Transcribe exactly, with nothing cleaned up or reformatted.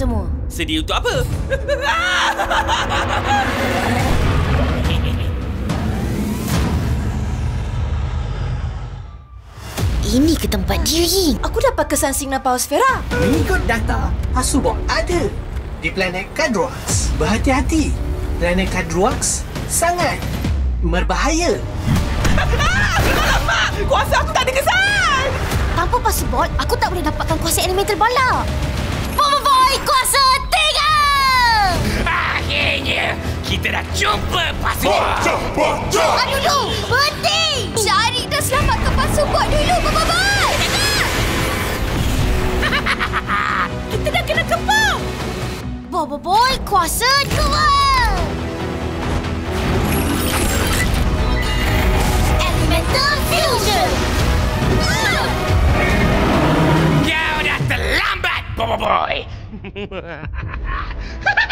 semua. Sedih untuk apa? Ini ke tempat dia, Ying. Aku dapat kesan signal paus Fera. Mengikut data, PasuBot ada di planet Kadruax. Berhati-hati. Planet Kadruax sangat berbahaya. Alamak! Kuasa aku tak ada kesan! Tanpa PasuBot, aku tak boleh dapatkan kuasa elemental bala. BoBoiBoy kuasa tiga! Akhirnya, kita dah jumpa PasuBot. Jumpa, jumpa! Tahan dulu! Penting! Syari dah selamatkan PasuBot dulu, BoBoiBoy! Kita dah kena kepung! BoBoiBoy kuasa dua! Elemental Fusion! Kau dah terlambat, BoBoiBoy!